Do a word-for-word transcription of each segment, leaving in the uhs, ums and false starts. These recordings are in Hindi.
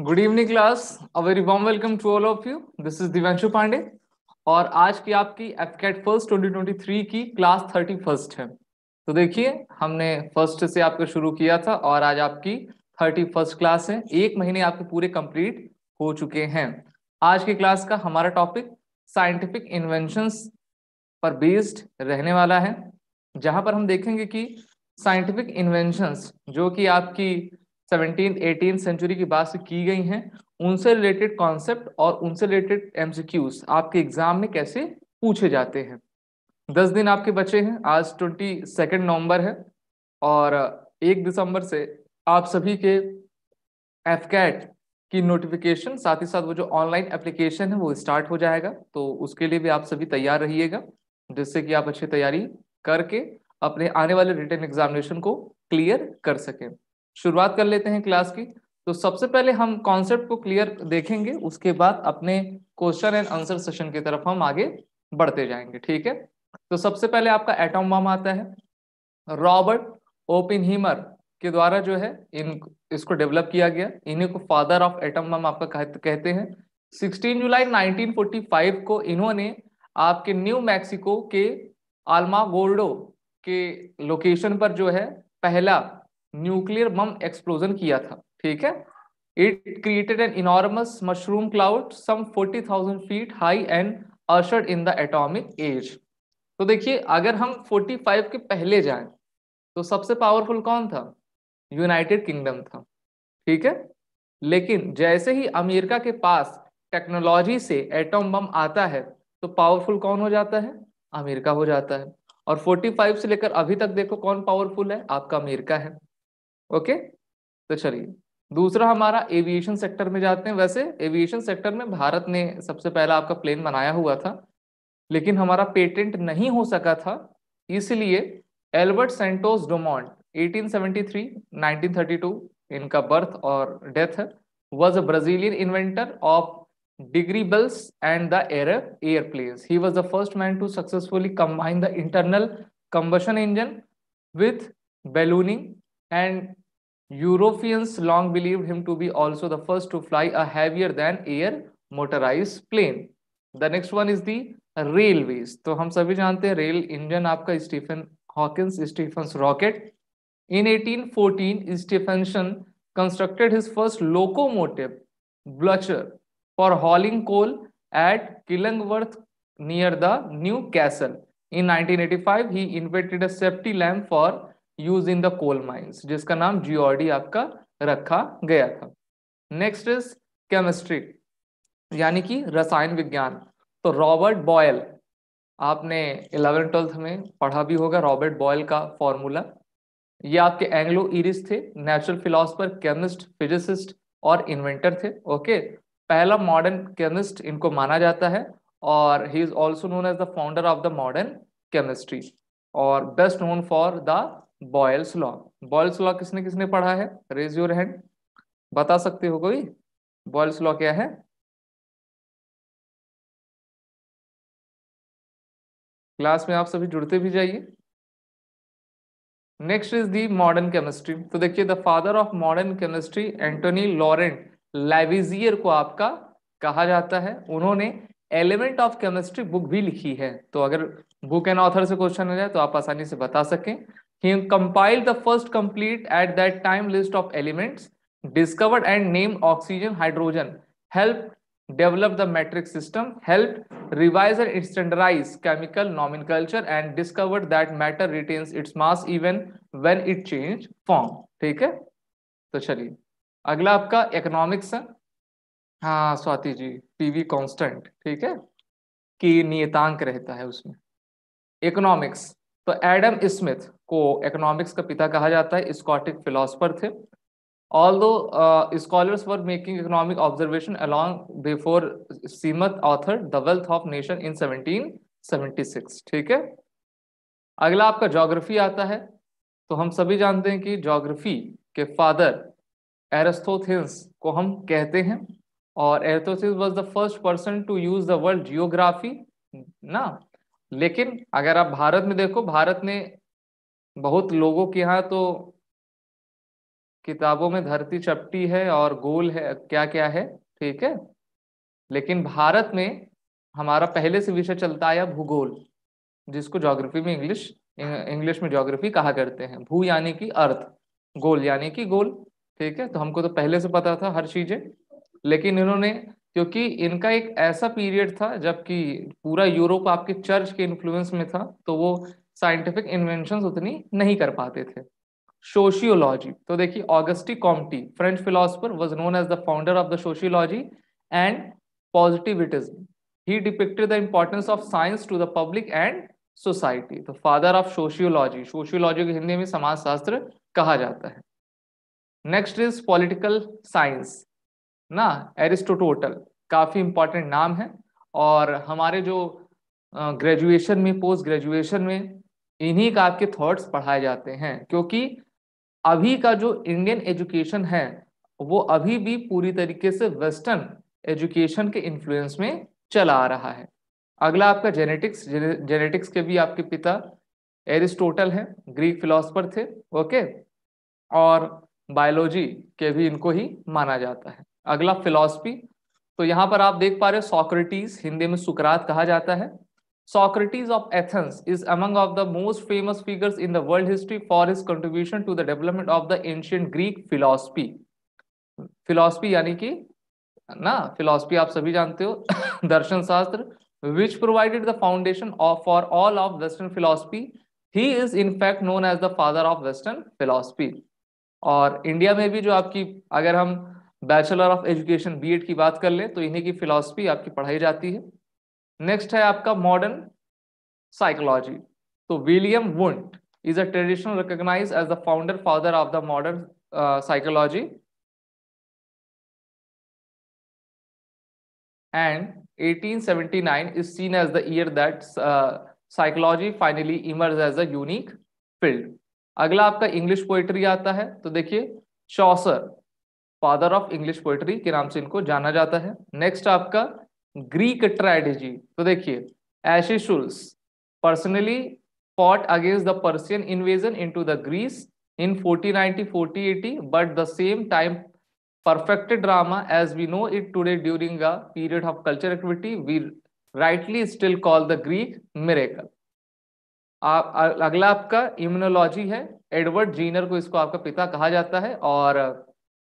Good evening class, a very warm welcome to all of you. This is Divanshu Pandey और आज की आपकी AFCAT first twenty twenty three की क्लास थर्टी फर्स्ट है। तो देखिए, हमने फर्स्ट से आपका शुरू किया था और आज आपकी थर्टी फर्स्ट क्लास है। एक महीने आपके पूरे कंप्लीट हो चुके हैं। आज की क्लास का हमारा टॉपिक साइंटिफिक इन्वेंशंस पर बेस्ड रहने वाला है, जहाँ पर हम देखेंगे कि साइंटिफिक इन्वेंशंस जो कि आपकी सेवनटीन एटीन सेंचुरी की बात से की गई हैं, उनसे रिलेटेड कॉन्सेप्ट और उनसे रिलेटेड एमसीक्यूज आपके एग्जाम में कैसे पूछे जाते हैं। दस दिन आपके बचे हैं। आज बाईस नवंबर है और एक दिसंबर से आप सभी के एफकैट की नोटिफिकेशन, साथ ही साथ वो जो ऑनलाइन एप्लीकेशन है वो स्टार्ट हो जाएगा। तो उसके लिए भी आप सभी तैयार रहिएगा, जिससे कि आप अच्छी तैयारी करके अपने आने वाले रिटन एग्जामिनेशन को क्लियर कर सकें। शुरुआत कर लेते हैं क्लास की। तो सबसे पहले हम कॉन्सेप्ट को क्लियर देखेंगे, उसके बाद अपने क्वेश्चन एंड आंसर सेशन की तरफ हम आगे बढ़ते जाएंगे, ठीक है। तो सबसे पहले आपका एटॉम बम आता है। रॉबर्ट ओपेनहाइमर के द्वारा जो है इन इसको डेवलप किया गया। इन्हीं को फादर ऑफ एटॉम बम आपका कहते हैं। सोलह जुलाई नाइनटीन फोर्टी फाइव को इन्होंने आपके न्यू मैक्सिको के आल्मा गोर्डो के लोकेशन पर जो है पहला न्यूक्लियर बम एक्सप्लोजन किया था, ठीक है। It created an enormous mushroom cloud some forty thousand feet high and ushered in the atomic age. तो देखिए, अगर हम फोर्टी फाइव के पहले जाएं तो सबसे पावरफुल कौन था? यूनाइटेड किंगडम था, ठीक है। लेकिन जैसे ही अमेरिका के पास टेक्नोलॉजी से एटॉम बम आता है तो पावरफुल कौन हो जाता है? अमेरिका हो जाता है। और फोर्टी फाइव से लेकर अभी तक देखो कौन पावरफुल है, आपका अमेरिका है, ओके okay? तो चलिए दूसरा हमारा एविएशन सेक्टर में जाते हैं। वैसे एविएशन सेक्टर में भारत ने सबसे पहला आपका प्लेन बनाया हुआ था, लेकिन हमारा पेटेंट नहीं हो सका था, इसलिए Albert Santos Dumont eighteen seventy three, nineteen thirty two इनका बर्थ और डेथ है, was a Brazilian inventor of dirigibles and the airplanes. He was the first man to successfully combine the internal combustion engine with ballooning and Europeans long believed him to be also the first to fly a heavier than air motorized plane. The next one is the railways. तो हम सभी जानते हैं रेल इंजन आपका Stephen Hawkins Stephens rocket. In eighteen fourteen Stephenson constructed his first locomotive Blucher for hauling coal at Killingworth near the New Castle. In nineteen eighty-five he invented a safety lamp for use in the coal mines, जिसका नाम जियोडी आपका रखा गया था। नेक्स्ट इज केमिस्ट्री, यानी कि रसायन विज्ञान। तो रॉबर्ट बॉयल आपने इलेवन ट्वेल्थ में पढ़ा भी होगा। रॉबर्ट बॉयल का फॉर्मूला, ये आपके एंग्लो ईरिश थे, नेचुरल फिलोसफर, केमिस्ट, फिजिसिस्ट और इन्वेंटर थे, ओके। पहला मॉडर्न केमिस्ट इनको माना जाता है और he is also known as the founder of the modern chemistry और best known for the Boyle's law. Boyle's law किसने किसने पढ़ा है? रेज योर हैंड, बता सकते हो कोई? बॉयल्स लॉ क्या है? क्लास में आप सभी जुड़ते भी जाइए। Next is the modern chemistry. तो देखिए, the father of modern chemistry Antoine Laurent Lavoisier को आपका कहा जाता है। उन्होंने एलिमेंट ऑफ केमिस्ट्री बुक भी लिखी है, तो अगर बुक एंड ऑथर से क्वेश्चन हो जाए तो आप आसानी से बता सकें। He compiled the first complete at that time list of elements, discovered and named oxygen, hydrogen, helped develop the metric system, helped revise and standardize chemical nomenclature, and discovered that matter retains its mass even when it changes form. ठीक है, तो चलिए अगला आपका इकोनॉमिक्स है। हाँ स्वाति जी, पीवी कांस्टेंट, ठीक है कि नियतांक रहता है उसमें। इकोनॉमिक्स, तो एडम स्मिथ को इकोनॉमिक्स का पिता कहा जाता है। स्कॉटिश फिलोसफर थे। Although scholars were making economic observation along before Smith author the wealth of nation in seventeen seventy six, ठीक है। अगला आपका ज्योग्राफी आता है। तो हम सभी जानते हैं कि ज्योग्राफी के फादर एरास्तोथेन्स को हम कहते हैं और Eratosthenes was the first person to use the word geography ना। लेकिन अगर आप भारत में देखो, भारत ने बहुत लोगों के यहाँ तो किताबों में धरती चपटी है और गोल है, क्या क्या है, ठीक है। लेकिन भारत में हमारा पहले से विषय चलता आया भूगोल, जिसको ज्योग्राफी में इंग्लिश इंग्लिश में ज्योग्राफी कहा करते हैं। भू यानी कि अर्थ, गोल यानी कि गोल, ठीक है। तो हमको तो पहले से पता था हर चीजें, लेकिन इन्होंने, क्योंकि इनका एक ऐसा पीरियड था जबकि पूरा यूरोप आपके चर्च के इन्फ्लुएंस में था, तो वो साइंटिफिक इन्वेंशंस उतनी नहीं कर पाते थे। सोशियोलॉजी, तो देखिए Auguste Comte, French philosopher, was known as the founder of the sociology and positivism. He depicted the importance of science to the public and society. तो फादर ऑफ सोशियोलॉजी, सोशियोलॉजी को हिंदी में समाजशास्त्र कहा जाता है। नेक्स्ट इज पॉलिटिकल साइंस ना, एरिस्टोटल, काफी इंपॉर्टेंट नाम है और हमारे जो ग्रेजुएशन में, पोस्ट ग्रेजुएशन में इन्हीं का आपके थॉट्स पढ़ाए जाते हैं, क्योंकि अभी का जो इंडियन एजुकेशन है वो अभी भी पूरी तरीके से वेस्टर्न एजुकेशन के इन्फ्लुएंस में चला आ रहा है। अगला आपका जेनेटिक्स, जेनेटिक्स के भी आपके पिता एरिस्टोटल हैं, ग्रीक फिलोसफर थे, ओके। और बायोलॉजी के भी इनको ही माना जाता है। अगला फिलॉसफी, तो यहाँ पर आप देख पा रहे हो सोक्रेटिस, हिंदी में सुकरात कहा जाता है। Socrates of Athens is among of the most famous figures in the world history for his contribution to the development of the ancient Greek philosophy. Philosophy यानी कि ना, फिलॉसफी आप सभी जानते हो, दर्शन शास्त्र, which provided the foundation of for all of western philosophy. He is in fact known as the father of western philosophy. और इंडिया में भी जो आपकी, अगर हम बैचलर ऑफ एजुकेशन बीएड की बात कर ले तो इन्हीं की फिलॉसफी आपकी पढ़ाई जाती है। नेक्स्ट है आपका मॉडर्न साइकोलॉजी। तो William Wundt is a traditional recognised as the founder father of the modern psychology and eighteen seventy nine is seen as the year that psychology finally emerge as a unique field. अगला आपका इंग्लिश पोएट्री आता है, तो देखिए Chaucer, father of English poetry के नाम से इनको जाना जाता है। नेक्स्ट आपका ग्रीक ट्रेजेडी, तो देखिए Aeschylus personally fought against the Persian invasion into the Greece in fourteen ninety fourteen eighty, but the same time perfected drama as we know it today during a period of culture activity we rightly still call the Greek miracle. अगला आपका इम्यूनोलॉजी है, एडवर्ड जीनर को इसको आपका पिता कहा जाता है। और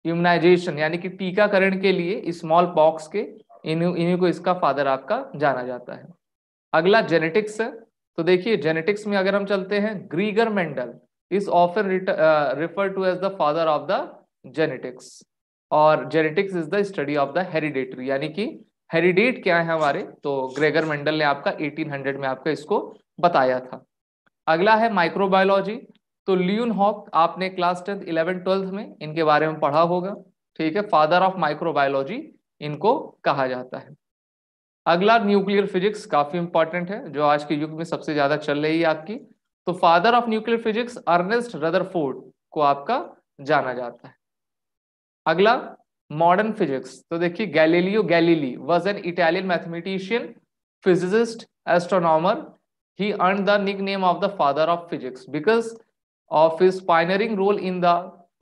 इम्यूनाइजेशन यानी कि टीकाकरण के लिए स्मॉल पॉक्स के इन्हीं इन्हीं को इसका फादर आपका जाना जाता है। अगला जेनेटिक्स है, तो देखिए जेनेटिक्स में अगर हम चलते हैं, Gregor Mendel is often refer to as the father of the genetics. और genetics is the study of the hereditary, यानी कि हेरिडेट क्या है हमारे, तो ग्रेगर मेंडल ने आपका एटीन हंड्रेड में आपका इसको बताया था। अगला है माइक्रोबायोलॉजी, तो ल्यूनहॉक आपने क्लास टेंथ इलेवन ट्वेल्थ में इनके बारे में पढ़ा होगा, ठीक है। फादर ऑफ माइक्रोबायोलॉजी इनको कहा जाता है। अगला न्यूक्लियर फिजिक्स, काफी इंपॉर्टेंट है, जो आज के युग में सबसे ज्यादा चल रही है आपकी। तो father of nuclear physics Ernest Rutherford को आपका जाना जाता है। अगला मॉडर्न फिजिक्स, तो देखिए Galileo Galilei was an Italian mathematician, physicist, astronomer. He earned the nickname of the father of physics because of his pioneering role in the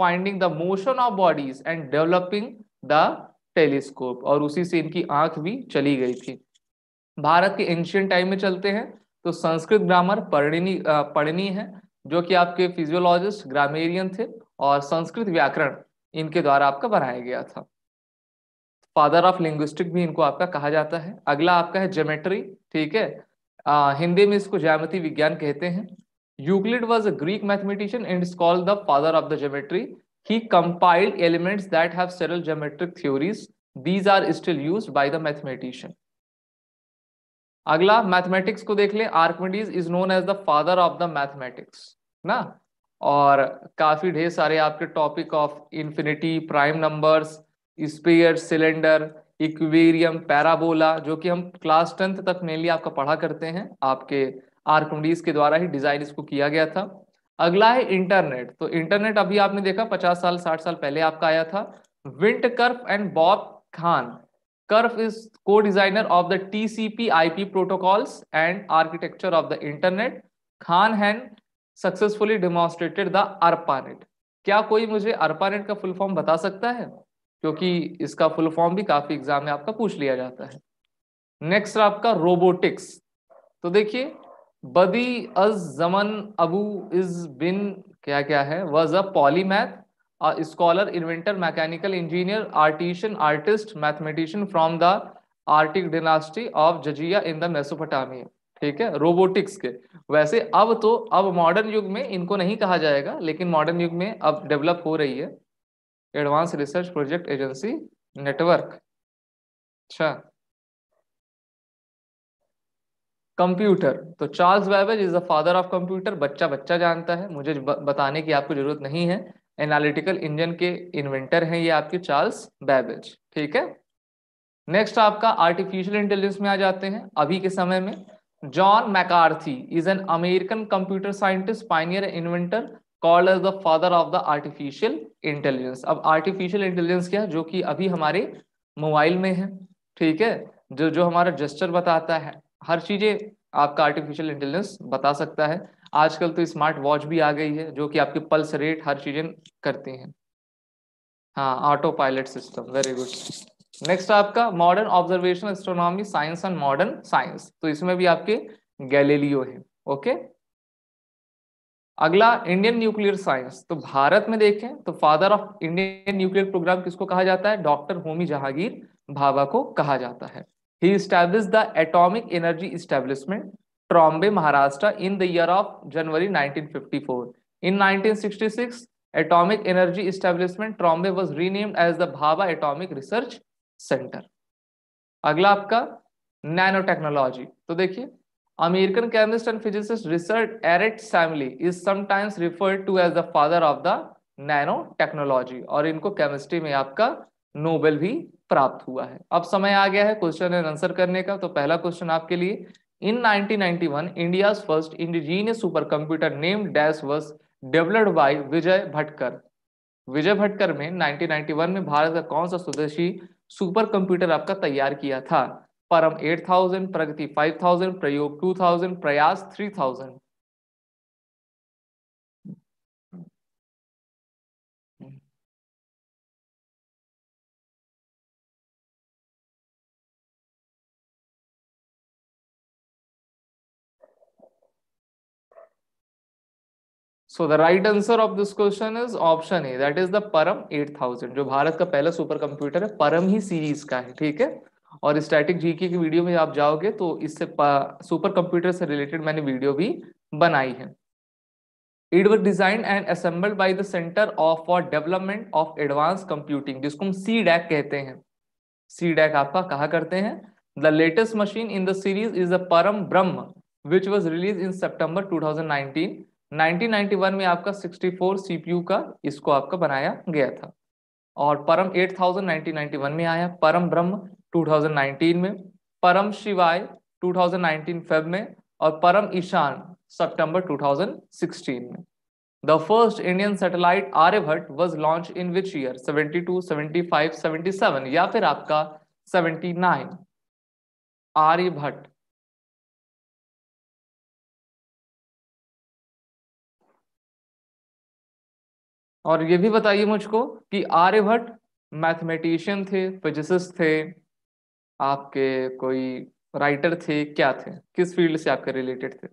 finding the motion of bodies and developing the telescope। और उसी से इनकी आंख भी चली गई थी। भारत के एंशिएंट टाइम में चलते हैं, तो संस्कृत ग्रामर पढ़नी पढ़नी है, जो कि आपके फिजियोलॉजिस्ट, ग्रामेरियन थे, और संस्कृत व्याकरण इनके द्वारा आपका बनाया गया था। फादर ऑफ लिंग्विस्टिक भी इनको आपका कहा जाता है। अगला आपका है ज्योमेट्री, ठीक है, आ, हिंदी में इसको ज्यामिति विज्ञान कहते हैं। Euclid was a Greek mathematician and is called the father of the geometry. He compiled elements that have several geometric theories. These are still used by the mathematician. अगला मैथमेटिक्स को देख ले, Archimedes is known as the father of the mathematics ना। और काफी ढेर सारे आपके topic of infinity, prime numbers, sphere, cylinder, equilibrium, parabola, जो कि हम क्लास टेंथ तक मेनली आपका पढ़ा करते हैं, आपके आर्कमिडीज के द्वारा ही डिजाइन इसको किया गया था। अगला है इंटरनेट, तो इंटरनेट अभी आपने देखा पचास साल साठ साल पहले आपका आया था। Vint Cerf and Bob Kahn, Cerf is co designer of the T C P I P protocols and architecture of the internet. Kahn Hahn successfully demonstrated the ARPANET. क्या कोई मुझे अर्पानेट का फुल फॉर्म बता सकता है, क्योंकि इसका फुल फॉर्म भी काफी एग्जाम में आपका पूछ लिया जाता है। नेक्स्ट आपका रोबोटिक्स। तो देखिए बदी अज जमन अबू इज बिन क्या क्या है, was a polymath scholar inventor mechanical engineer artisan artist mathematician from the Artuqid dynasty of Jazira in the Mesopotamia. ठीक है, रोबोटिक्स के। वैसे अब तो अब मॉडर्न युग में इनको नहीं कहा जाएगा, लेकिन मॉडर्न युग में अब डेवलप हो रही है advance research project agency network. अच्छा, कंप्यूटर। तो Charles Babbage is the father of computer. बच्चा बच्चा जानता है, मुझे बताने की आपको जरूरत नहीं है। एनालिटिकल इंजन के इन्वेंटर हैं ये आपके चार्ल्स बैबेज। ठीक है, नेक्स्ट आपका आर्टिफिशियल इंटेलिजेंस में आ जाते हैं अभी के समय में। John McCarthy is an American computer scientist pioneer inventor called as the father of the artificial intelligence. अब आर्टिफिशियल इंटेलिजेंस क्या, जो कि अभी हमारे मोबाइल में है, ठीक है, जो जो हमारा जेस्चर बताता है, हर चीजें आपका आर्टिफिशियल इंटेलिजेंस बता सकता है। आजकल तो स्मार्ट वॉच भी आ गई है जो कि आपके पल्स रेट हर चीजें करती हैं। हाँ, auto pilot system, very good. Next आपका modern observation astronomy science and modern science. तो इसमें भी आपके गैलीलियो है। ओके, अगला इंडियन न्यूक्लियर साइंस। तो भारत में देखें तो father of Indian nuclear programme किसको कहा जाता है, डॉक्टर होमी जहांगीर भाभा को कहा जाता है। He establish the atomic energy establishment Trombay Maharashtra in the year of January nineteen fifty four. In nineteen sixty six atomic energy establishment Trombay was renamed as the Bhabha atomic research centre. अगला आपका नैनो टेक्नोलॉजी। तो देखिए American chemist and physicist Richard Errett Smalley is sometimes referred to as the father of the nano technology, और इनको केमिस्ट्री में आपका नोबेल भी प्राप्त हुआ है। अब समय आ गया है क्वेश्चन एंड आंसर करने का। तो पहला क्वेश्चन आपके लिए, in nineteen ninety one India first indigenous super computer name dash was developed by Vijay Bhatkar. Vijay Bhatkar में नाइनटीन नाइंटी वन में भारत का कौन सा स्वदेशी सुपर कंप्यूटर आपका तैयार किया था? Param eight thousand, Pragati five thousand, Prayog two thousand, Prayas three thousand. So the right answer of this question is option A, that is the Param eight thousand, जो भारत का पहला सुपर कंप्यूटर है, परम ही सीरीज का है। ठीक है, और स्टैटिक जीके की वीडियो में आप जाओगे तो इससे सुपर कंप्यूटर से रिलेटेड मैंने वीडियो भी बनाई है। It was designed and assembled by the centre of for development of advance computing, जिसको हम सीडैक कहते हैं। सीडैक आपका कहा करते हैं। The latest machine in the series is the Param Brahma which was release in September two thousand nineteen. Nineteen ninety one में आपका सिक्सटी फोर सीपीयू का इसको आपका बनाया गया था। और Param eight thousand nineteen ninety one में आया, परम ब्रह्म टू थाउजेंड नाइंटीन में, परम शिवाय टू थाउजेंड नाइंटीन फेब में, और परम ईशान सितंबर टू थाउजेंड सिक्सटीन में। The first Indian satellite Aryabhata was launch in which year, seventy two, seventy five, seventy seven या फिर आपका सेवेंटी नाइन? आर्यभट्ट, और ये भी बताइए मुझको कि आर्यभट्ट मैथमेटिशियन थे, फिजिसिस्ट थे, आपके कोई राइटर थे, क्या थे, किस फील्ड से आपके रिलेटेड थे?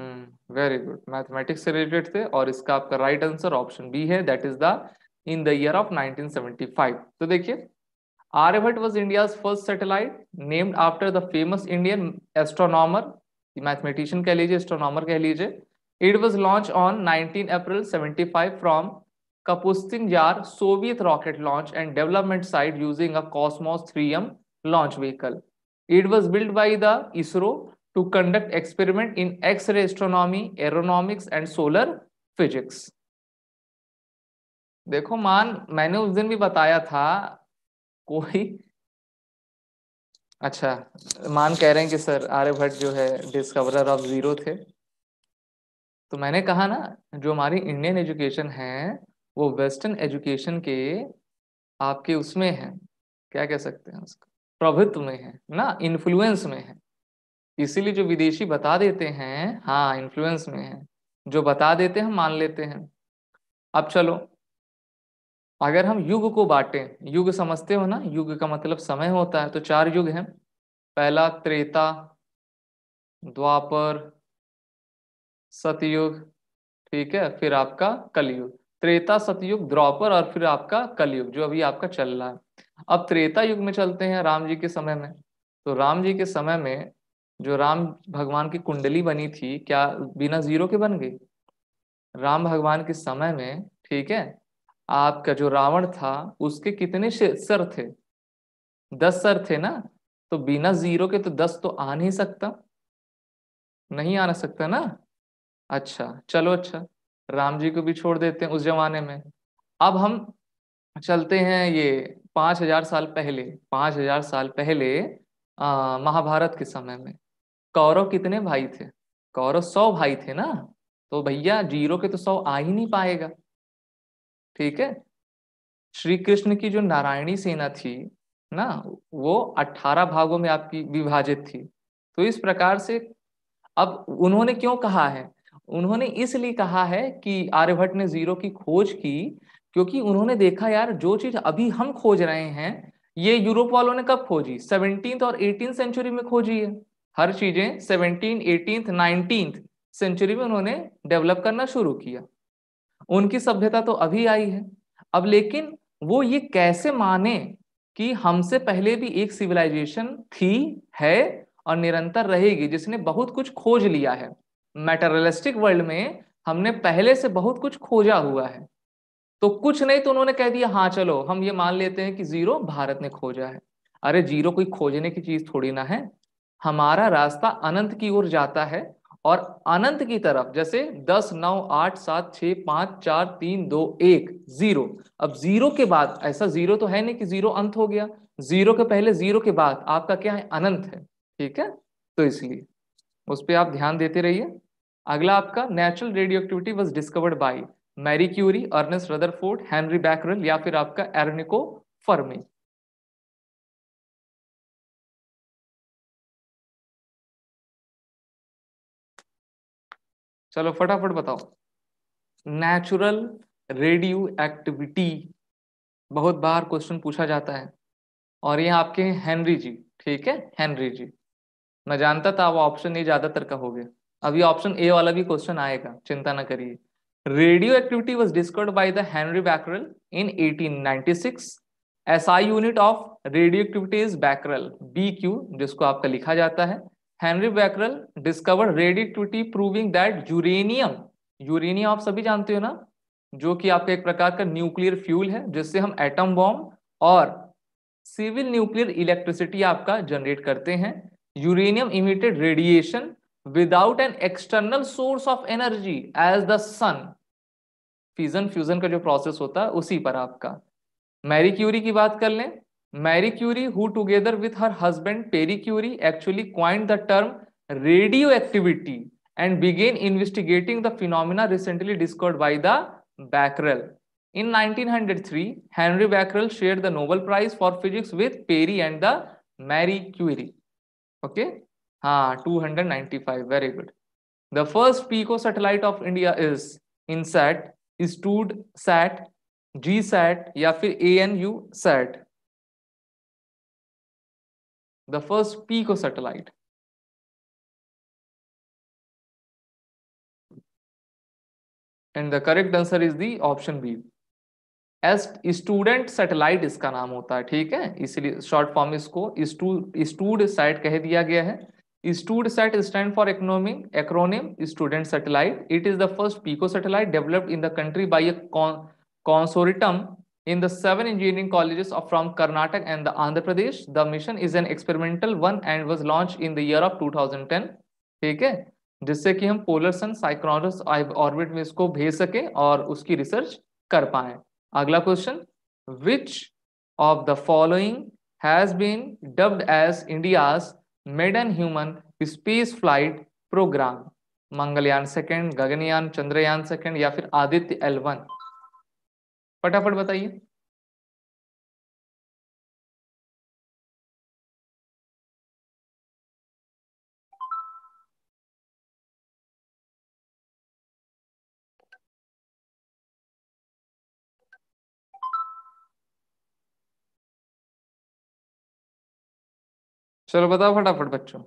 हम्म, वेरी गुड, मैथमेटिक्स से रिलेटेड थे, और इसका आपका राइट आंसर ऑप्शन बी है, that is the in the year of nineteen seventy five. तो देखिए Aryabhata was India's first satellite named after the famous Indian astronomer, mathematician कह लीजिए, एस्ट्रोनॉमर कह लीजिए। It was launch on nineteen April seventy five from Kapustin Yar Soviet rocket launch and development site using a Kosmos three M launch vehicle. It was build by the ISRO to conduct experiment in x ray astronomy, aeronomics and solar physics. देखो मान, मैंने उस दिन भी बताया था कोई, अच्छा मान कह रहे हैं कि सर आर्यभट्ट जो है डिस्कवरर ऑफ जीरो थे। तो मैंने कहा ना जो हमारी इंडियन एजुकेशन है वो वेस्टर्न एजुकेशन के आपके उसमें है, क्या कह सकते हैं उसको, प्रभुत्व में है ना, इन्फ्लुएंस में है। इसीलिए जो विदेशी बता देते हैं, हाँ इन्फ्लुएंस में है, जो बता देते हैं मान लेते हैं। अब चलो अगर हम युग को बांटें, युग समझते हो ना, युग का मतलब समय होता है, तो चार युग हैं, पहला त्रेता, द्वापर, सतयुग, ठीक है, फिर आपका कलयुग। त्रेता, सतयुग, द्वापर और फिर आपका कलयुग जो अभी आपका चल रहा है। अब त्रेता युग में चलते हैं, राम जी के समय में, तो राम जी के समय में जो राम भगवान की कुंडली बनी थी, क्या बिना जीरो के बन गई? राम भगवान के समय में, ठीक है, आपका जो रावण था उसके कितने सर थे? दस सर थे ना, तो बिना जीरो के तो दस तो आ नहीं सकता, नहीं आना सकता ना। अच्छा चलो, अच्छा राम जी को भी छोड़ देते हैं उस जमाने में। अब हम चलते हैं ये पाँच हजार साल पहले, पाँच हजार साल पहले महाभारत के समय में कौरव कितने भाई थे? कौरव सौ भाई थे ना, तो भैया जीरो के तो सौ आ ही नहीं पाएगा, ठीक है। श्री कृष्ण की जो नारायणी सेना थी ना, वो अठारह भागों में आपकी विभाजित थी। तो इस प्रकार से अब उन्होंने क्यों कहा है? उन्होंने इसलिए कहा है कि आर्यभट्ट ने जीरो की खोज की क्योंकि उन्होंने देखा यार जो चीज अभी हम खोज रहे हैं ये यूरोप वालों ने कब खोजी? सेवनटीन्थ और एटीन्थ सेंचुरी में खोजी है। हर चीजें सेवनटीन, एटीन्थ, नाइनटीन्थ सेंचुरी में उन्होंने डेवलप करना शुरू किया। उनकी सभ्यता तो अभी आई है। अब लेकिन वो ये कैसे माने कि हमसे पहले भी एक सिविलाइजेशन थी, है और निरंतर रहेगी, जिसने बहुत कुछ खोज लिया है। मैटेरियलिस्टिक वर्ल्ड में हमने पहले से बहुत कुछ खोजा हुआ है। तो कुछ नहीं तो उन्होंने कह दिया हाँ चलो हम ये मान लेते हैं कि जीरो भारत ने खोजा है। अरे जीरो कोई खोजने की चीज थोड़ी ना है, हमारा रास्ता अनंत की ओर जाता है और अनंत की तरफ, जैसे दस, नौ, आठ, सात, छः, पाँच, चार, तीन, दो, एक, जीरो। अब जीरो के बाद ऐसा जीरो तो है नहीं कि जीरो अंत हो गया, जीरो के पहले, जीरो के बाद आपका क्या है? अनंत है, ठीक है। तो इसलिए उस पर आप ध्यान देते रहिए। अगला आपका natural radio activity was discovered by Marie Curie, Ernest Rutherford, Henri Becquerel या फिर आपका एरनिको फर्मी। चलो फटाफट बताओ, नेचुरल रेडियो एक्टिविटी बहुत बार क्वेश्चन पूछा जाता है और ये आपके हैं हेनरी जी, ठीक है, हेनरी जी। मैं जानता था वो ऑप्शन ए ज्यादातर का हो गया, अभी ऑप्शन ए वाला भी क्वेश्चन आएगा, चिंता ना करिए। Radio activity was discovered by the Henri Becquerel in eighteen ninety six. SI unit of radio activity is becquerel, B Q जिसको आपका लिखा जाता है। Henri Becquerel discovered radioactivity proving that uranium, uranium आप सभी जानते हो ना, जो कि आपका एक प्रकार का न्यूक्लियर फ्यूल है जिससे हम एटम बॉम्ब और सिविल न्यूक्लियर इलेक्ट्रिसिटी आपका जनरेट करते हैं। Uranium emitted radiation without an external source of energy as the sun. Fission fusion का जो प्रोसेस होता है उसी पर आपका। मैरी क्यूरी की बात कर लें, Marie Curie who together with her husband Pierre Curie actually coined the term radio activity and began investigating the phenomena recently discovered by the Becquerel. In nineteen hundred three Henri Becquerel share the Nobel prize for physics with Pierre and the Marie Curie. Okay हाँ, two ninety five, very good. The first pico satellite of India is INSAT, stud sat, G sat या फिर A N you sat. The first Pico satellite. And the correct answer is the option B. As student satellite इसका नाम होता है, ठीक है, इसलिए शॉर्ट फॉर्म इसको स्टूड सैट कह दिया गया है। Stud sat stand for acronymic acronym student satellite. It is the first pico satellite developed in the country by a consortium in the seven engineering colleges of from Karnataka and the Andhra Pradesh. The mission is an experimental one and was launched in the year of two thousand ten, ठीक है, जिससे कि हम पोलर सन साइक्रोनस ऑर्बिट में इसको भेज सके और उसकी रिसर्च कर पाए। अगला question, which of the following has been dubbed as India's maiden human space flight program? Mangalyaan second, Gaganyaan, Chandrayaan second या फिर आदित्य एल वन? फटाफट बताइए। चलो बताओ फटाफट बच्चों।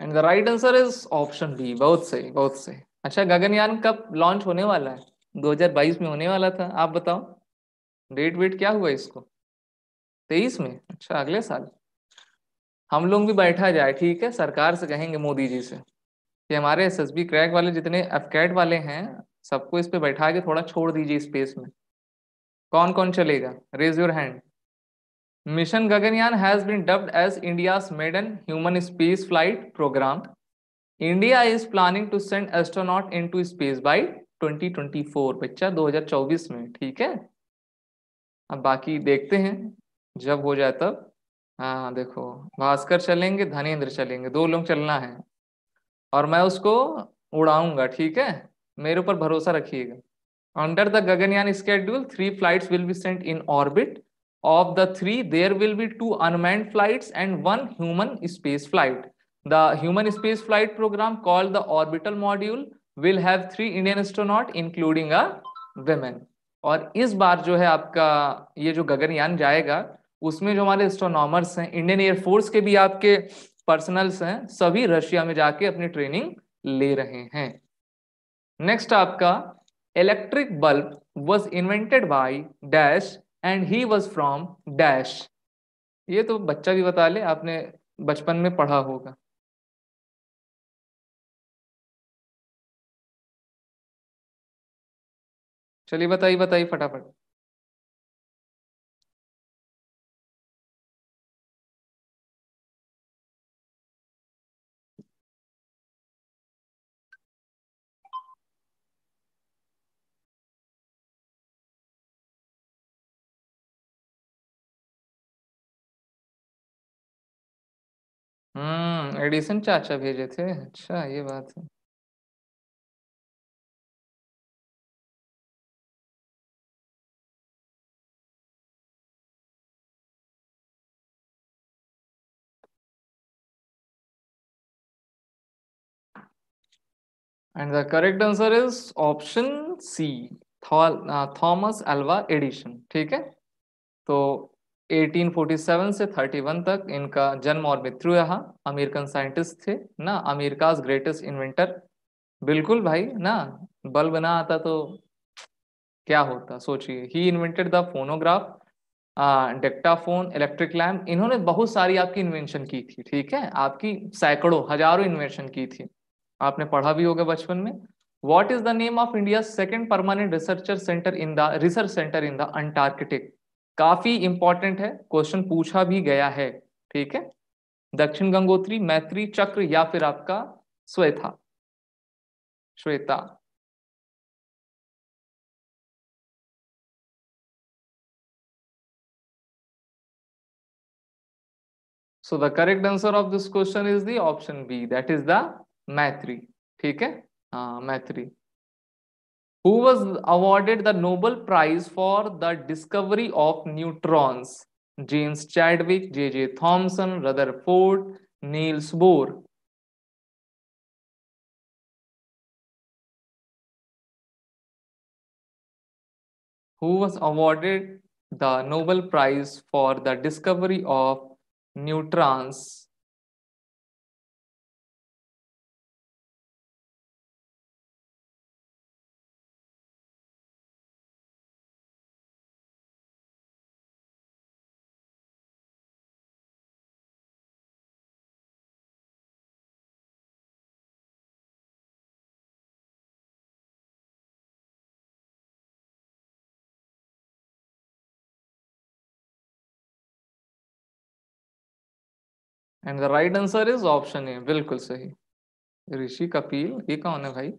And the right answer is option B. बहुत सही, बहुत सही। अच्छा, गगनयान कब लॉन्च होने वाला है? दो हज़ार बाईस में होने वाला था। आप बताओ डेट वेट क्या हुआ इसको? तेईस में। अच्छा, अगले साल। हम लोग भी बैठा जाए, ठीक है? सरकार से कहेंगे, मोदी जी से, कि हमारे एसएसबी क्रैक वाले जितने एफकैट वाले हैं सबको इस पे बैठा के थोड़ा छोड़ दीजिए स्पेस में। कौन कौन चलेगा? Raise your hand. Mission Gaganyaan has been dubbed as India's maiden human space flight programme. India is planning to send astronaut into space by twenty twenty four. बच्चा दो हज़ार चौबीस में, ठीक है? अब बाकी देखते हैं जब हो जाए तब। हाँ देखो, भास्कर चलेंगे, धनेंद्र चलेंगे, दो लोग चलना है और मैं उसको उड़ाऊंगा, ठीक है? मेरे ऊपर भरोसा रखिएगा। Under the Gaganyaan schedule three flights will be sent in orbit. Of the three there will be two unmanned flights and one human space flight. The human space flight programme called the orbital module will have three Indian astronaut including a women. और इस बार जो है आपका ये जो गगनयान जाएगा उसमें जो हमारे एस्ट्रोनॉमर्स हैं, इंडियन एयरफोर्स के भी आपके पर्सनल्स हैं, सभी रशिया में जाके अपनी ट्रेनिंग ले रहे हैं। नेक्स्ट आपका electric bulb was invented by dash and he was from dash. ये तो बच्चा भी बता ले, आपने बचपन में पढ़ा होगा। चलिए बताइए बताइए फटाफट। हम्म एडिसन चाचा भेजे थे। अच्छा, ये बात है। And the correct answer is option C, Thomas Alva Edison, ठीक है? तो अठारह सौ सैंतालीस से इकतीस तक इनका जन्म और मृत्यु रहा। अमेरिकन साइंटिस्ट थे ना, अमेरिकाज ग्रेटेस्ट इन्वेंटर। बिल्कुल भाई ना, बल्ब ना आता तो क्या होता, सोचिए। He invented the phonograph, dictaphone, electric lamp. इन्होंने बहुत सारी आपकी इन्वेंशन की थी, ठीक है? आपकी सैकड़ों हजारों इन्वेंशन की थी, आपने पढ़ा भी होगा बचपन में। What is the name of India second permanent researcher centre in the research centre in the Antarctic. काफी इंपॉर्टेंट है, क्वेश्चन पूछा भी गया है, ठीक है? दक्षिण गंगोत्री, मैत्री, चक्र या फिर आपका Shweta. Shweta so the correct answer of this question is the option B, that is the Maitri, ठीक है? हाँ, मैत्री। Who was awarded the Nobel Prize for the discovery of neutrons? James Chadwick, J J Thomson, Rutherford, Niels Bohr. Who was awarded the Nobel Prize for the discovery of neutrons? And the right answer is option A, बिल्कुल सही। ऋषि कपिल, ये कौन है भाई?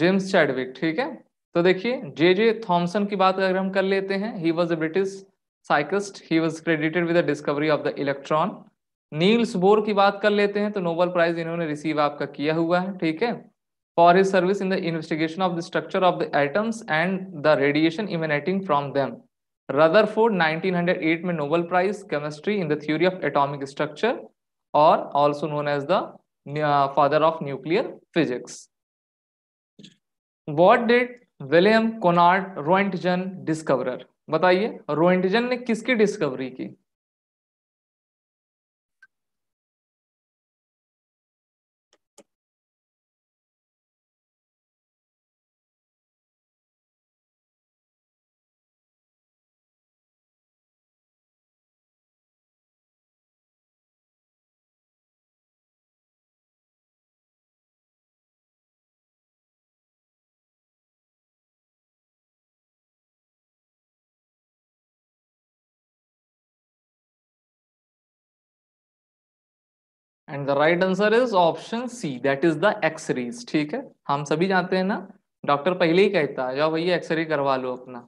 जेम्स चैडविक, ठीक है? तो देखिए, जे जे थॉमसन की बात अगर हम कर लेते हैं, he was a British physicist, he was credited with the discovery of the electron. Niels Bohr की बात कर लेते हैं तो नोबेल प्राइज इन्होंने रिसीव आपका किया हुआ है, ठीक है? For his service in the investigation of the structure of the atoms and the radiation emanating from them. Rutherford nineteen hundred eight में Nobel prize, chemistry in the theory of atomic structure और also known as the father of nuclear physics. What did William Konrad Roentgen discoverer. बताइए रोएंटजन ने किसकी डिस्कवरी की? And the right answer is option C, that is the X-rays। ठीक है, हम सभी जानते हैं ना, डॉक्टर पहले ही कहता है जाओ भैया एक्सरे करवा लो अपना।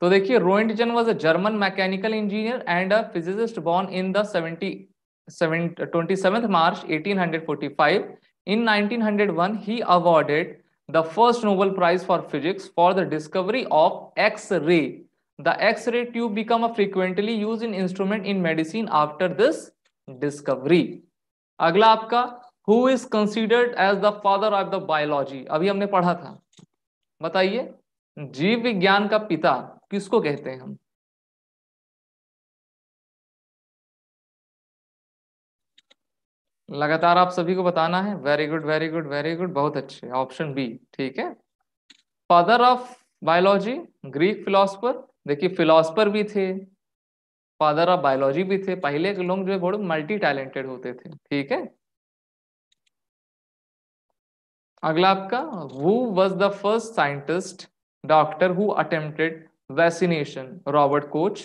तो देखिए Roentgen was a German mechanical engineer and a physicist born in the twenty seventh March eighteen forty five. In nineteen hundred one he awarded the first Nobel prize for physics for the discovery of x-ray. The x-ray tube become a frequently used in instrument in medicine after this discovery. अगला आपका who is considered as the father of the biology, अभी हमने पढ़ा था। बताइए जीव विज्ञान का पिता किसको कहते हैं हम? लगातार आप सभी को बताना है। Very good very good very good, बहुत अच्छे, ऑप्शन बी। ठीक है, father of biology Greek philosopher, देखिए फिलोसफर भी थे, फादर ऑफ बायोलॉजी भी थे। पहले के लोग जो है बड़े मल्टी टैलेंटेड होते थे। ठीक है, अगला आपका who was the first scientist doctor who attempted vaccination? Robert Koch,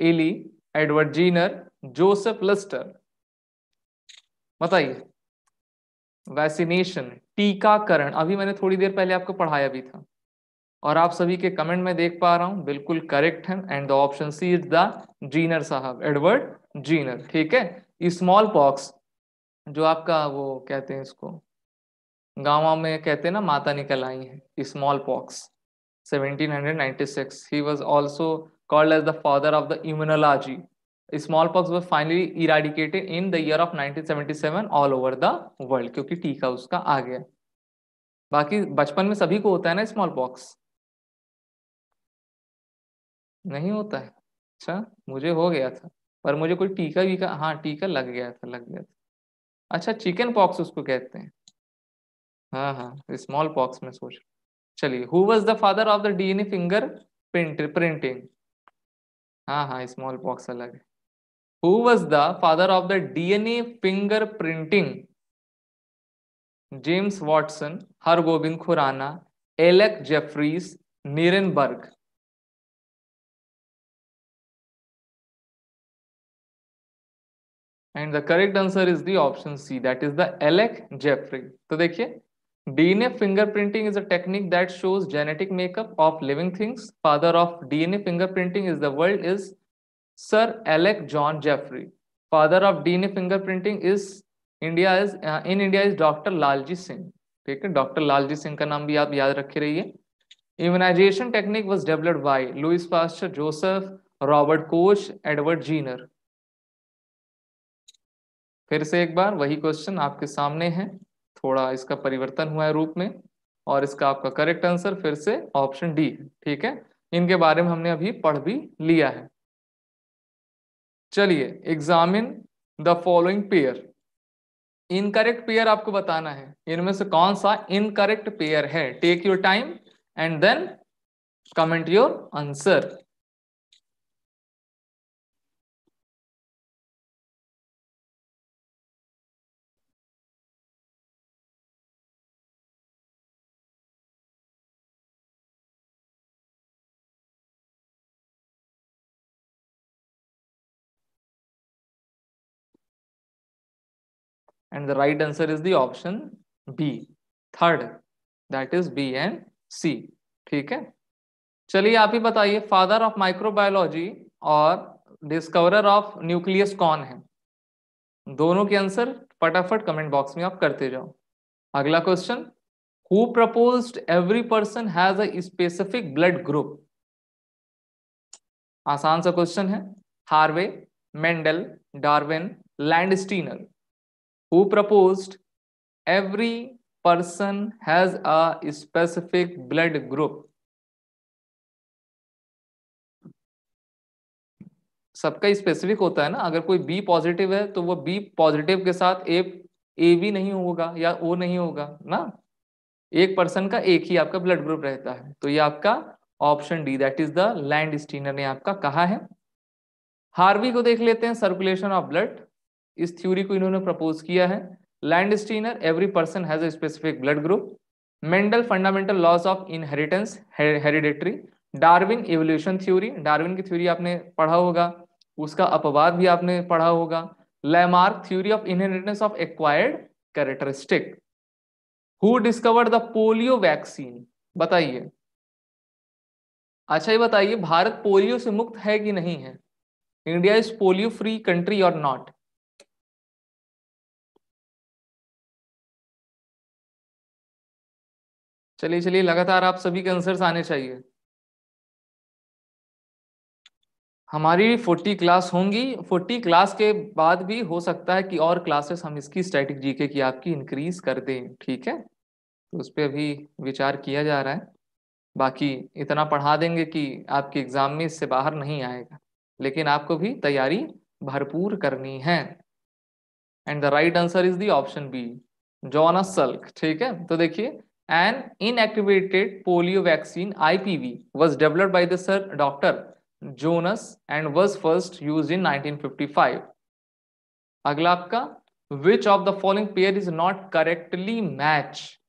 Eli, Edward Jenner, Joseph Lister. बताइए वैक्सीनेशन, टीकाकरण, अभी मैंने थोड़ी देर पहले आपको पढ़ाया भी था और आप सभी के कमेंट में देख पा रहा हूं बिल्कुल करेक्ट है। And the option C is the Jenner साहब, एडवर्ड जीनर। ठीक है, स्मॉल पॉक्स जो आपका वो कहते हैं इसको गाँव में कहते हैं ना, माता निकल आई है, small pox seventeen ninety six. He was also called as the father of the immunology. Small pox was finally eradicated in the year of nineteen seventy seven all over the world, क्योंकि टीका उसका आ गया। बाकी बचपन में सभी को होता है ना स्मॉल पॉक्स, नहीं होता है? अच्छा, मुझे हो गया था पर मुझे कोई टीका वीका, हाँ टीका लग गया था लग गया था अच्छा चिकन पॉक्स उसको कहते हैं, हाँ हाँ स्मॉल पॉक्स में सोच। चलिए who was the father of the DNA finger printing? हाँ हाँ स्मॉल पॉक्स अलग है। Who was the father of the DNA finger printing? James Watson, Har Gobind Khorana, Alec Jeffreys, Nirenberg. And the correct answer is the option C, that is the Alec Jeffrey। तो देखिए D N A fingerprinting is a technique that shows genetic makeup of living things। Father of D N A fingerprinting is the world is Sir Alec John Jeffrey। Father of D N A fingerprinting is India is uh, in India is Doctor Lalji Singh। ठीक है, Doctor Lalji Singh का नाम भी आप याद रखे रहिए। Immunization technique was developed by Louis Pasteur, Joseph, Robert Koch, Edward Jenner। फिर से एक बार वही क्वेश्चन आपके सामने है, थोड़ा इसका परिवर्तन हुआ है रूप में और इसका आपका करेक्ट आंसर फिर से ऑप्शन डी है। ठीक है, इनके बारे में हमने अभी पढ़ भी लिया है। चलिए examine the following pair, incorrect pair आपको बताना है इनमें से कौन सा इनकरेक्ट पेयर है। Take your time and then comment your answer. And the right answer is the option B, third, that is B and C। ठीक है, चलिए आप ही बताइए फादर ऑफ माइक्रोबायोलॉजी और डिस्कवरर ऑफ न्यूक्लियस कौन है? दोनों के आंसर फटाफट कमेंट बॉक्स में आप करते जाओ। अगला question, who proposed every person has a specific blood group? आसान सा क्वेश्चन है। Harvey, Mendel, Darwin, Landsteiner. Who proposed every person has a specific blood group. सबका स्पेसिफिक होता है ना, अगर कोई बी पॉजिटिव है तो वो बी पॉजिटिव के साथ ए ए भी नहीं होगा या ओ नहीं होगा ना, एक पर्सन का एक ही आपका ब्लड ग्रुप रहता है। तो ये आपका option D that is the Landsteiner ने आपका कहा है। हार्वी को देख लेते हैं, सर्कुलेशन ऑफ ब्लड, इस थ्योरी को इन्होंने प्रपोज किया है। Landsteiner, every person has a specific blood group. Mendel, fundamental laws of inheritance, hereditary. Darwin, evolution theory, Darwin की थ्योरी आपने पढ़ा होगा, उसका अपवाद भी आपने पढ़ा होगा। Lamarck, theory of inheritance of acquired characteristic. Who discovered the polio vaccine, बताइए। अच्छा ये बताइए, भारत पोलियो से मुक्त है कि नहीं है? India is polio free country और नॉट? चलिए चलिए, लगातार आप सभी के आंसर्स आने चाहिए। हमारी चालीस क्लास होंगी, चालीस क्लास के बाद भी हो सकता है कि और क्लासेस हम इसकी स्टैटिक जीके की आपकी इंक्रीज कर दें, ठीक है? तो उस पर अभी विचार किया जा रहा है, बाकी इतना पढ़ा देंगे कि आपके एग्जाम में इससे बाहर नहीं आएगा, लेकिन आपको भी तैयारी भरपूर करनी है। And the right answer is the option B, Jonas Salk, ठीक है? तो देखिए, an inactivated polio vaccine IPV was developed by the sir doctor Jonas and was first used in nineteen fifty-five. अगला आपका, which of the following pair is not correctly matched?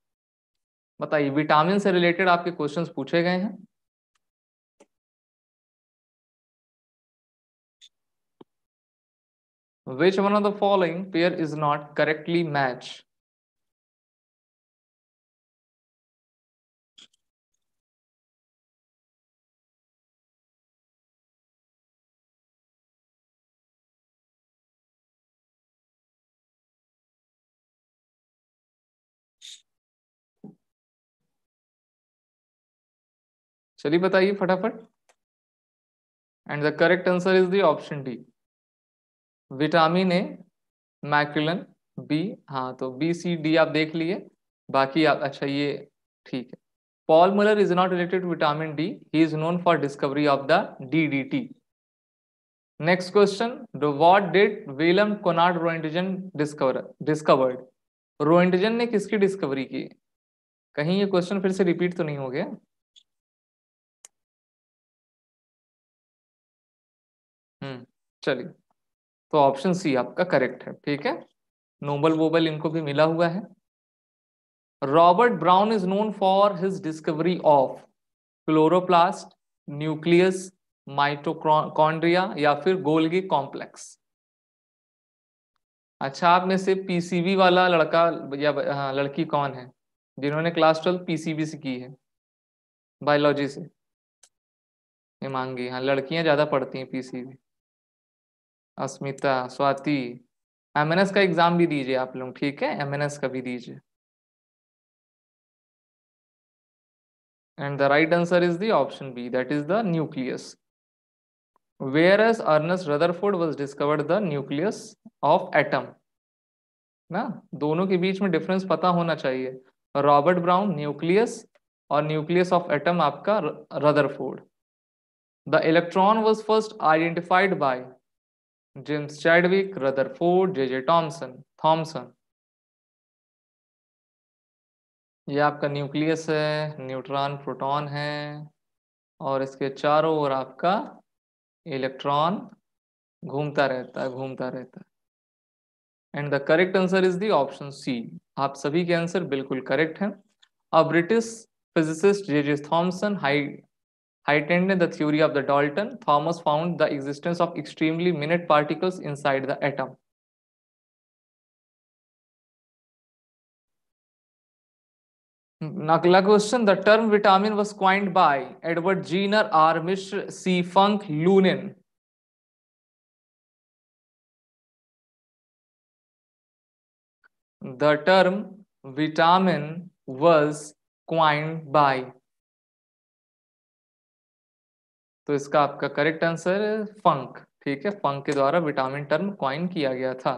बताइए, विटामिन से रिलेटेड आपके क्वेश्चंस पूछे गए हैं। Which one of the following pair is not correctly matched? चलिए बताइए फटाफट। And the correct answer is the option D, vitamin A, McCollum, B. हाँ तो बी सी डी आप देख लिए, बाकी आप अच्छा ये ठीक है। Paul Muller is not related to vitamin D, he is known for discovery of the D D T. Next question, the what did William Konrad Roentgen discover discovered Roentgen ने किसकी डिस्कवरी की? कहीं ये क्वेश्चन फिर से रिपीट तो नहीं हो गया? हम्म चलिए, तो ऑप्शन सी आपका करेक्ट है, ठीक है? नोबेल वोबेल इनको भी मिला हुआ है। Robert Brown is known for his discovery of chloroplast, nucleus, mitochondria या फिर गोल्गी कॉम्प्लेक्स। अच्छा, आप में से पीसीबी वाला लड़का या हाँ, लड़की कौन है जिन्होंने क्लास ट्वेल्व पीसीबी से की है, बायोलॉजी से? ये मांगी, हाँ लड़कियां ज्यादा पढ़ती हैं पीसीबी। अस्मिता, स्वाति, एमएनएस का एग्जाम भी दीजिए आप लोग, ठीक है? एमएनएस का भी दीजिए। And the right answer is the option B that is the nucleus. Where as Ernest Rutherford was discovered the nucleus of atom, ना? दोनों के बीच में डिफरेंस पता होना चाहिए। रॉबर्ट ब्राउन न्यूक्लियस और न्यूक्लियस ऑफ एटम आपका Rutherford. The electron was first identified by James Chadwick, Rutherford, J J Thomson, Thomson. ये आपका न्यूक्लियस है, न्यूट्रॉन, प्रोटॉन है, और इसके चारों ओर आपका इलेक्ट्रॉन घूमता रहता है, घूमता रहता है। And the correct answer is the option C. आप सभी के आंसर बिल्कुल करेक्ट हैं। अब British physicist J J Thomson high heightened the theory of the Dalton. Thomas found the existence of extremely minute particles inside the atom. Nagla question, the term vitamin was coined by Edward Jenner or Mister C. Funk Lunin. The term vitamin was coined by, तो इसका आपका करेक्ट आंसर फंक, ठीक है? फंक के द्वारा विटामिन टर्म कॉइन किया गया था।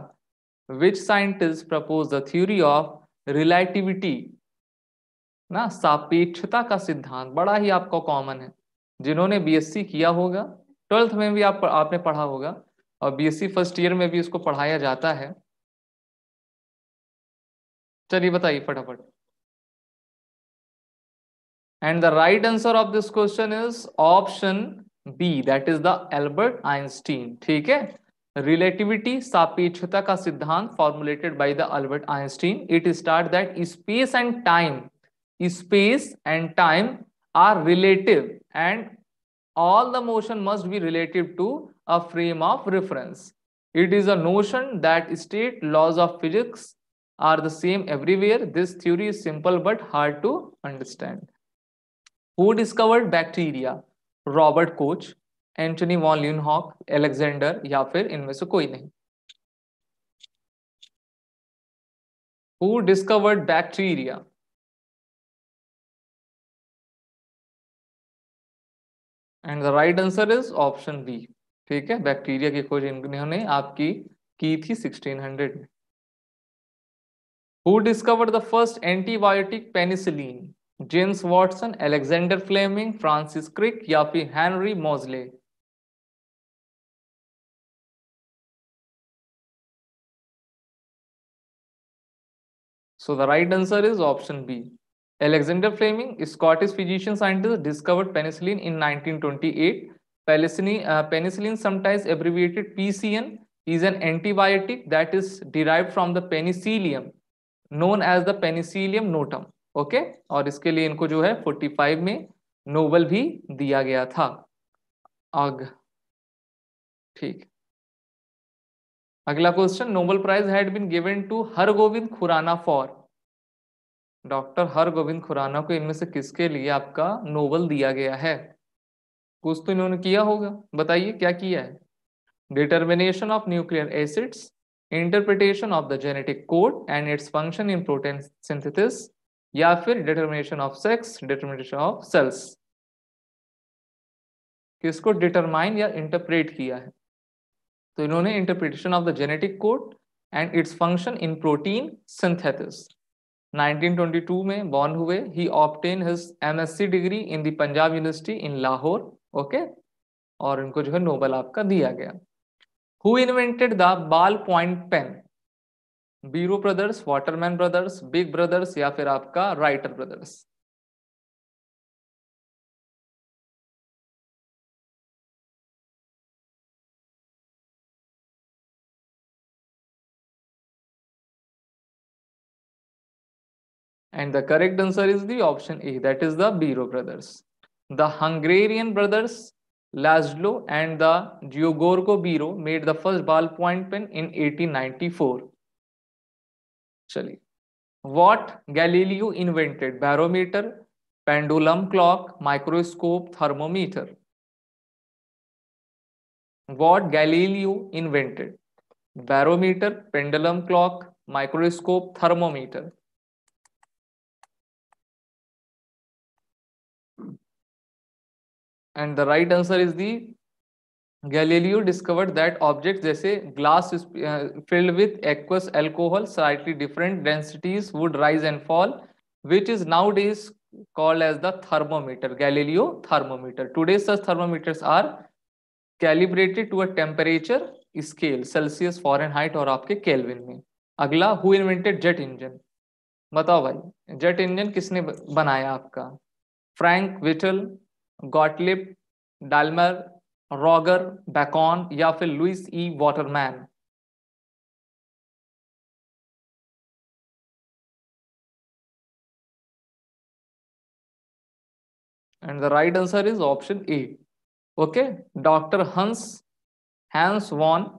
Which scientist propose the theory of relativity ना, सापेक्षता का सिद्धांत बड़ा ही आपको कॉमन है। जिन्होंने बीएससी किया होगा, ट्वेल्थ में भी आप आपने पढ़ा होगा और बीएससी फर्स्ट ईयर में भी इसको पढ़ाया जाता है। चलिए बताइए फटाफट। And the right answer of this question is option B, that is the Albert Einstein. ठीक है, रिलेटिविटी सापेक्षता का सिद्धांत formulated by the Albert Einstein. It start that space and time, space and time are relative and all the motion must be relative to a frame of reference. It is a notion that state laws of physics are the same everywhere. This theory is simple but hard to understand. Who discovered bacteria? Robert Koch, Antony von Leeuwenhoek, Alexander, या फिर इनमें से कोई नहीं। Who discovered bacteria? And the right answer is option B. ठीक है, बैक्टीरिया की खोज इन्होंने आपकी की थी सोलह सौ में। Who discovered the first antibiotic penicillin? James Watson, Alexander Fleming, Francis Crick या फिर Henry Moseley. So the right answer is option B, Alexander Fleming, Scottish physician scientist, discovered penicillin in nineteen twenty-eight. Penicillin, uh, penicillin, sometimes abbreviated P C N, is an antibiotic that is derived from the penicillium, known as the penicillium notum. Okay, और इसके लिए इनको जो है पैंतालीस में नोबेल भी दिया गया था। आग, ठीक। अगला question, Nobel prize had been given to Har Gobind Khorana for. Doctor Har Gobind Khorana को इनमें से किसके लिए आपका नोबेल दिया गया है? कुछ तो इन्होंने किया होगा, बताइए क्या किया है। Determination of nuclear acids, interpretation of the genetic code and its function in protein synthesis, या फिर determination of sex, determination of cells. किसको डिटरमाइन या इंटरप्रेट किया है? तो इन्होंने interpretation of the genetic code and its function in protein synthesis. nineteen twenty-two में बॉर्न हुए। He obtain his MSc degree in the Punjab university in Lahore. Okay, और इनको जो है नोबेल आपका दिया गया। Who invented the ball point pen? Biro brothers, Waterman brothers, big brothers या फिर आपका writer brothers. And the correct answer is the option A, that is the Biro brothers. The Hungarian brothers Laszlo and the Giugiorgio Biro made the first ballpoint pen in eighteen ninety-four. Chali, what Galileo invented? Barometer, pendulum clock, microscope, thermometer. What Galileo invented? Barometer, pendulum clock, microscope, thermometer. And the right answer is the Galileo discovered that objects जैसे glass uh, filled with aqueous alcohol, slightly different densities would rise and fall, which is nowadays called as the thermometer, Galileo thermometer. Today such thermometers are calibrated to a temperature scale, Celsius, Fahrenheit और आपके Kelvin में। अगला, who invented jet engine? बताओ भाई, jet engine किसने बनाया आपका? Frank Whittle, Gottlieb Daimler, Roger Bacon या फिर Louis E Waterman. And the right answer is option A. Okay, doctor Hans Hans von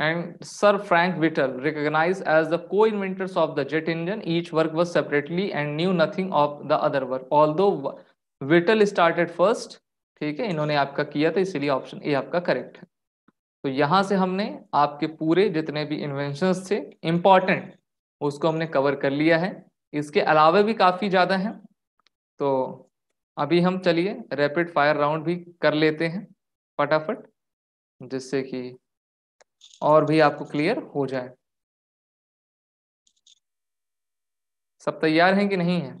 and sir Frank Whittle recognise as the co inventors of the jet engine. Each work was separately and knew nothing of the other work, although Whittle started first. ठीक है, इन्होंने आपका किया था, इसीलिए ऑप्शन ए आपका करेक्ट है। तो यहाँ से हमने आपके पूरे जितने भी इन्वेंशंस थे इम्पॉर्टेंट, उसको हमने कवर कर लिया है। इसके अलावा भी काफ़ी ज़्यादा हैं, तो अभी हम चलिए रैपिड फायर राउंड भी कर लेते हैं फटाफट, जिससे कि और भी आपको क्लियर हो जाए। सब तैयार हैं कि नहीं है?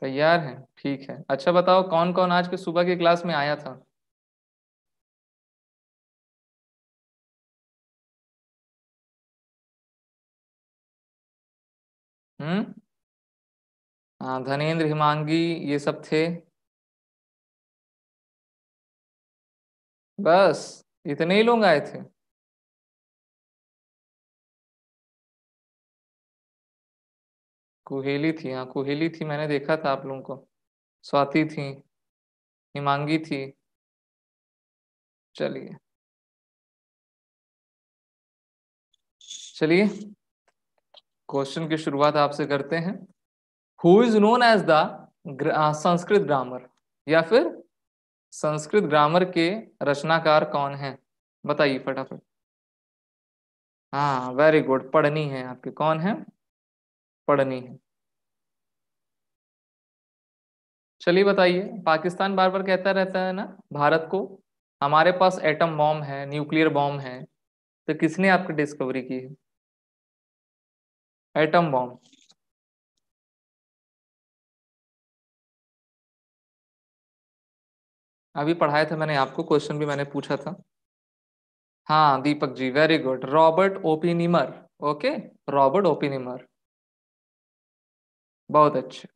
तैयार हैं, ठीक है। अच्छा बताओ कौन कौन आज के सुबह की क्लास में आया था? हम्म हाँ, धनेन्द्र, हिमांगी, ये सब थे। बस इतने ही लोग आए थे। कुहेली थी, हाँ कुहेली थी, मैंने देखा था आप लोगों को। स्वाति थी, हिमांगी थी। चलिए चलिए क्वेश्चन की शुरुआत आपसे करते हैं। Who is known as the Sanskrit grammar, या फिर संस्कृत ग्रामर के रचनाकार कौन हैं? बताइए फटाफट। हाँ वेरी गुड, पढ़नी है आपके। कौन है? पढ़नी है। चलिए बताइए। पाकिस्तान बार बार कहता रहता है ना भारत को, हमारे पास एटम बॉम्ब है, न्यूक्लियर बॉम्ब है, तो किसने आपकी डिस्कवरी की है? Atom bomb. अभी पढ़ाया था मैंने आपको, क्वेश्चन भी मैंने पूछा था। हाँ Deepak ji very good, Robert Oppenheimer. Okay Robert Oppenheimer, बहुत अच्छे।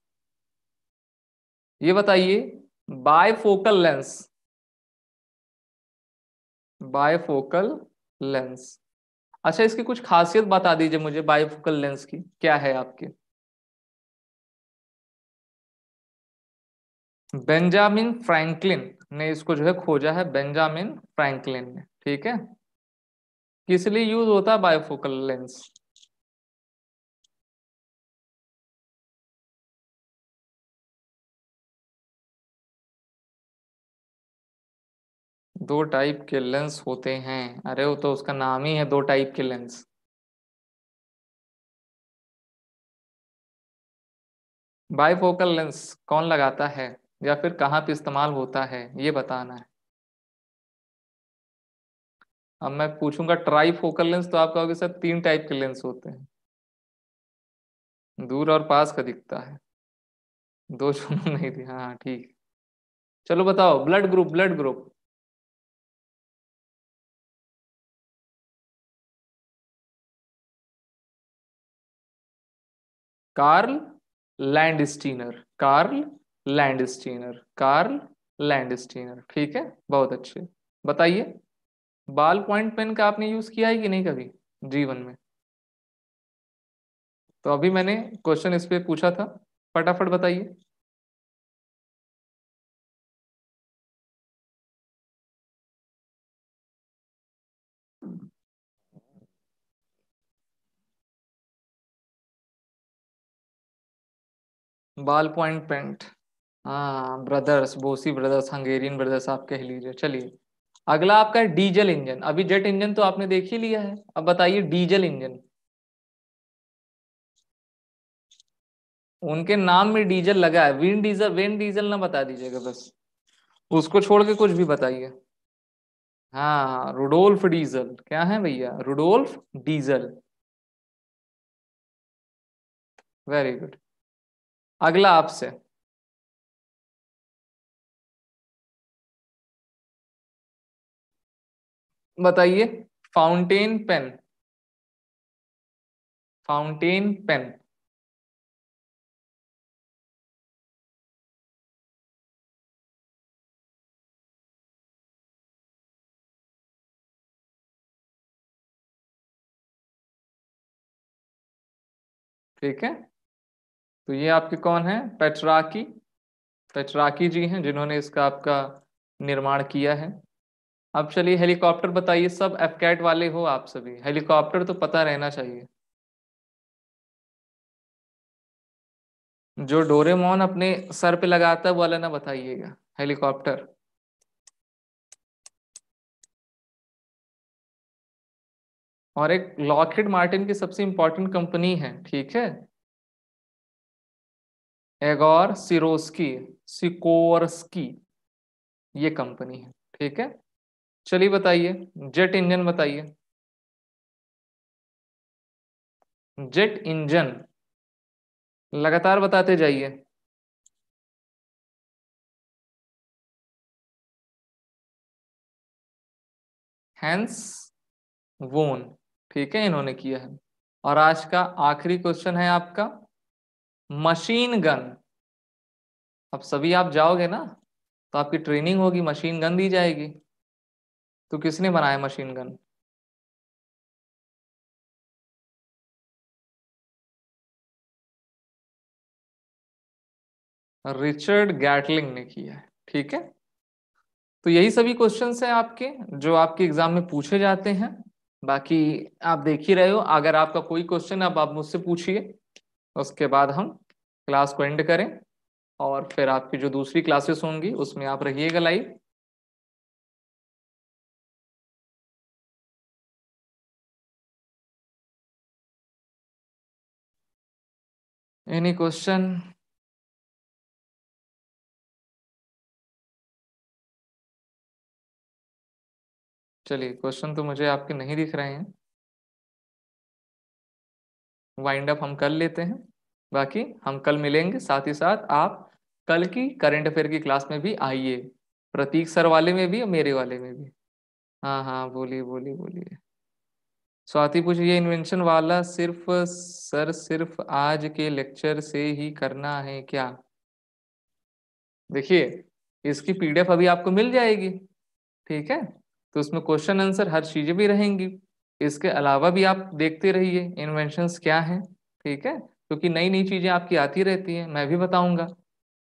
ये बताइए बायफोकल लेंस, बायफोकल लेंस। अच्छा इसकी कुछ खासियत बता दीजिए मुझे, बायफोकल लेंस की क्या है आपके? बेंजामिन फ्रैंकलिन ने इसको जो है खोजा है, बेंजामिन फ्रैंकलिन ने, ठीक है। किस लिए यूज होता है बायोफोकल लेंस? दो टाइप के लेंस होते हैं। अरे वो तो उसका नाम ही है, दो टाइप के लेंस। बायोफोकल लेंस कौन लगाता है या फिर कहाँ पे इस्तेमाल होता है, ये बताना है। अब मैं पूछूंगा ट्राईफोकल लेंस, तो आप कहोगे सर तीन टाइप के लेंस होते हैं, दूर और पास का दिखता है, दो चुनू नहीं थी। हाँ ठीक, चलो बताओ blood group, blood group. Karl Landsteiner, Karl Landsteiner, Karl Landsteiner, ठीक है, बहुत अच्छे। बताइए बॉल पॉइंट पेन का आपने यूज किया है कि नहीं कभी जीवन में? तो अभी मैंने क्वेश्चन इस पे पूछा था, फटाफट बताइए। बॉल पॉइंट पेंट, हाँ ब्रदर्स, बोसी ब्रदर्स, हंगेरियन ब्रदर्स आप कह लीजिए। चलिए अगला आपका डीजल इंजन। अभी जेट इंजन तो आपने देख ही लिया है, अब बताइए डीजल इंजन। उनके नाम में डीजल लगा है, विन डीजल, वेन डीजल ना बता दीजिएगा बस, उसको छोड़ के कुछ भी बताइए। हाँ रुडोल्फ डीजल, क्या है भैया? Rudolf Diesel, very good. अगला आपसे बताइए फाउंटेन पेन, फाउंटेन पेन। ठीक है, तो ये आपके कौन है? पेट्राकी, पेट्राकी जी हैं जिन्होंने इसका आपका निर्माण किया है। अब चलिए हेलीकॉप्टर बताइए, सब एफकैट वाले हो आप सभी, हेलीकॉप्टर तो पता रहना चाहिए। जो डोरेमोन अपने सर पे लगाता है वाला ना बताइएगा, हेलीकॉप्टर। और एक लॉकहीड मार्टिन की सबसे इंपॉर्टेंट कंपनी है, ठीक है, एगोर सिरोस्की, सिकोरस्की, ये कंपनी है, ठीक है। चलिए बताइए जेट इंजन, बताइए जेट इंजन, लगातार बताते जाइए। हैंस वोन, ठीक है, इन्होंने किया है। और आज का आखिरी क्वेश्चन है आपका मशीन गन। अब सभी आप जाओगे ना तो आपकी ट्रेनिंग होगी, मशीन गन दी जाएगी। तो किसने बनाया मशीन गन? रिचर्ड गैटलिंग ने किया है, ठीक है। तो यही सभी क्वेश्चंस हैं आपके जो आपके एग्जाम में पूछे जाते हैं। बाकी आप देख ही रहे हो, अगर आपका कोई क्वेश्चन अब आप, आप मुझसे पूछिए, उसके बाद हम क्लास को एंड करें और फिर आपकी जो दूसरी क्लासेस होंगी उसमें आप रहिएगा लाइव। Any question? चलिए, क्वेश्चन तो मुझे आपके नहीं दिख रहे हैं। वाइंड अप हम कर लेते हैं, बाकी हम कल मिलेंगे। साथ ही साथ आप कल की करंट अफेयर की क्लास में भी आइए, प्रतीक सर वाले में भी और मेरे वाले में भी। हाँ हाँ बोलिए बोलिए बोलिए। स्वाति पूछिए, इन्वेंशन वाला सिर्फ सर सिर्फ आज के लेक्चर से ही करना है क्या? देखिए, इसकी पीडीएफ अभी आपको मिल जाएगी, ठीक है। तो उसमें क्वेश्चन आंसर हर चीजें भी रहेंगी। इसके अलावा भी आप देखते रहिए इन्वेंशंस क्या हैं, ठीक है, क्योंकि नई नई चीजें आपकी आती रहती हैं। मैं भी बताऊंगा।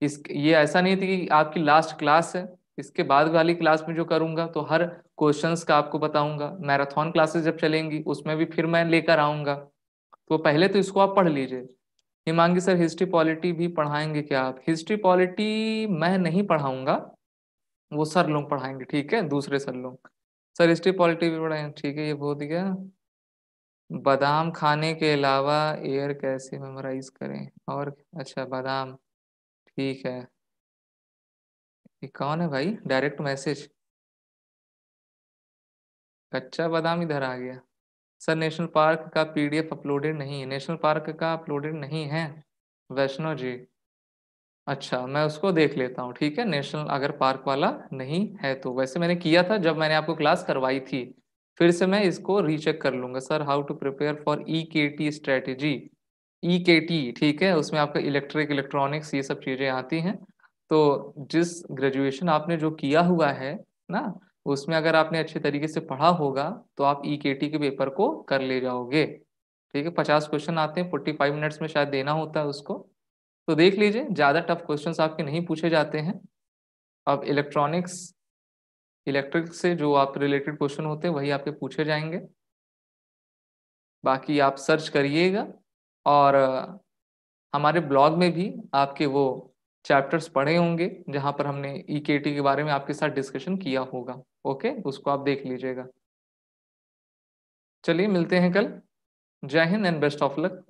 इस ये ऐसा नहीं थी कि आपकी लास्ट क्लास है, इसके बाद वाली क्लास में जो करूंगा तो हर क्वेश्चंस का आपको बताऊंगा। मैराथन क्लासेस जब चलेंगी उसमें भी फिर मैं लेकर आऊंगा। तो पहले तो इसको आप पढ़ लीजिए। हिमांगी सर, हिस्ट्री पॉलिटी भी पढ़ाएंगे क्या आप? हिस्ट्री पॉलिटी मैं नहीं पढ़ाऊंगा, वो सर लोग पढ़ाएंगे, ठीक है, दूसरे सर लोग। सर हिस्ट्री पॉलिटी भी पढ़ाएंगे, ठीक है। ये बहुत गया। बादाम खाने के अलावा एयर कैसे मेमोराइज करें? और अच्छा, बादाम, ठीक है। ये कौन है भाई? डायरेक्ट मैसेज, कच्चा बादाम इधर आ गया। सर नेशनल पार्क का पीडीएफ अपलोडेड नहीं है? नेशनल पार्क का अपलोडेड नहीं है वैष्णो जी? अच्छा, मैं उसको देख लेता हूँ, ठीक है। नेशनल अगर पार्क वाला नहीं है तो, वैसे मैंने किया था जब मैंने आपको क्लास करवाई थी, फिर से मैं इसको रीचेक कर लूंगा। Sir how to prepare for E K T strategy? E K T, ठीक है, उसमें आपका इलेक्ट्रिक, इलेक्ट्रॉनिक्स, ये सब चीज़ें आती हैं। तो जिस ग्रेजुएशन आपने जो किया हुआ है ना, उसमें अगर आपने अच्छे तरीके से पढ़ा होगा तो आप ई के टी के पेपर को कर ले जाओगे, ठीक है। पचास क्वेश्चन आते हैं, फोर्टी फाइव मिनट्स में शायद देना होता है उसको। तो देख लीजिए, ज़्यादा टफ क्वेश्चंस आपके नहीं पूछे जाते हैं। अब इलेक्ट्रॉनिक्स, इलेक्ट्रिक से जो आप रिलेटेड क्वेश्चन होते हैं वही आपके पूछे जाएंगे। बाकी आप सर्च करिएगा और हमारे ब्लॉग में भी आपके वो चैप्टर्स पढ़े होंगे जहां पर हमने ईकेटी के बारे में आपके साथ डिस्कशन किया होगा, ओके, उसको आप देख लीजिएगा। चलिए, मिलते हैं कल। जय हिंद एंड बेस्ट ऑफ लक।